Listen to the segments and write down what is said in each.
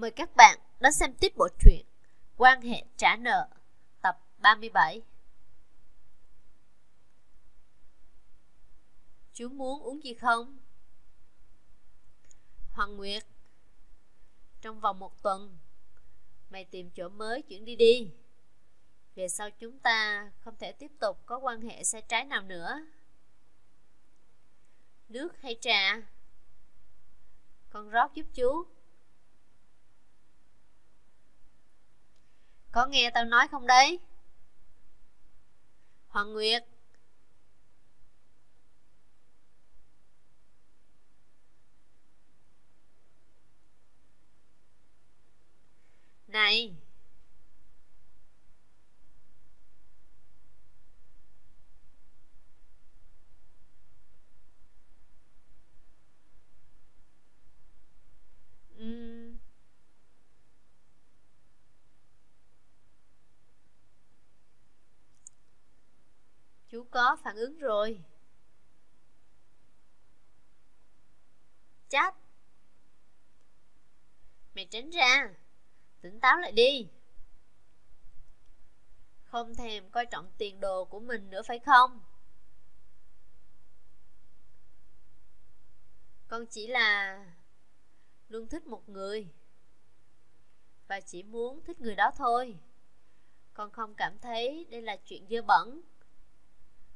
Mời các bạn đón xem tiếp bộ truyện Quan hệ trả nợ tập 37. Chú muốn uống gì không? Hoàng Nguyệt, trong vòng 1 tuần mày tìm chỗ mới chuyển đi đi. Về sau chúng ta không thể tiếp tục có quan hệ sai trái nào nữa. Nước hay trà? Con rót giúp chú. Có nghe tao nói không đấy? Hoàng Nguyệt, này, chú có phản ứng rồi. Chát, mày tránh ra, tỉnh táo lại đi. Không thèm coi trọng tiền đồ của mình nữa phải không? Con chỉ là luôn thích một người và chỉ muốn thích người đó thôi. Con không cảm thấy đây là chuyện dơ bẩn,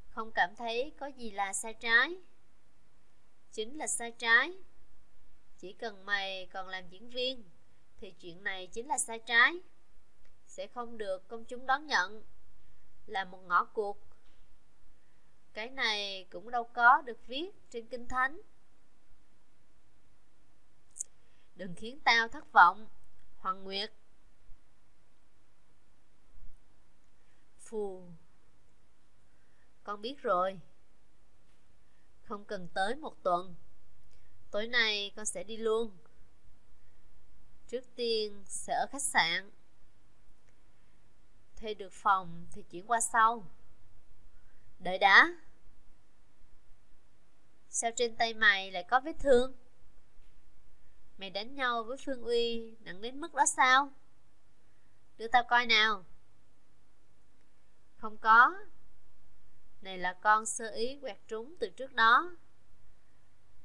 không cảm thấy có gì là sai trái. Chính là sai trái. Chỉ cần mày còn làm diễn viên thì chuyện này chính là sai trái, sẽ không được công chúng đón nhận, là một ngõ cụt. Cái này cũng đâu có được viết trên Kinh Thánh. Đừng khiến tao thất vọng, Hoàng Nguyệt. Phù, con biết rồi. Không cần tới 1 tuần, tối nay con sẽ đi luôn. Trước tiên sẽ ở khách sạn, thuê được phòng thì chuyển qua sau. Đợi đã, sao trên tay mày lại có vết thương? Mày đánh nhau với Phương Uy nặng đến mức đó sao? Đưa tao coi nào. Không có, này là con sơ ý quẹt trúng từ trước đó.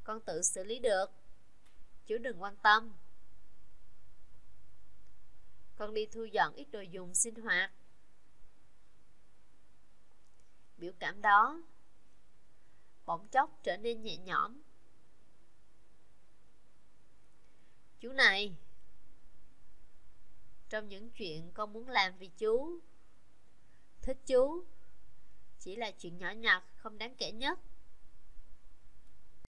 Con tự xử lý được, chứ đừng quan tâm. Con đi thu dọn ít đồ dùng sinh hoạt. Biểu cảm đó bỗng chốc trở nên nhẹ nhõm. Chú này, trong những chuyện con muốn làm vì chú, thích chú, chỉ là chuyện nhỏ nhặt không đáng kể nhất.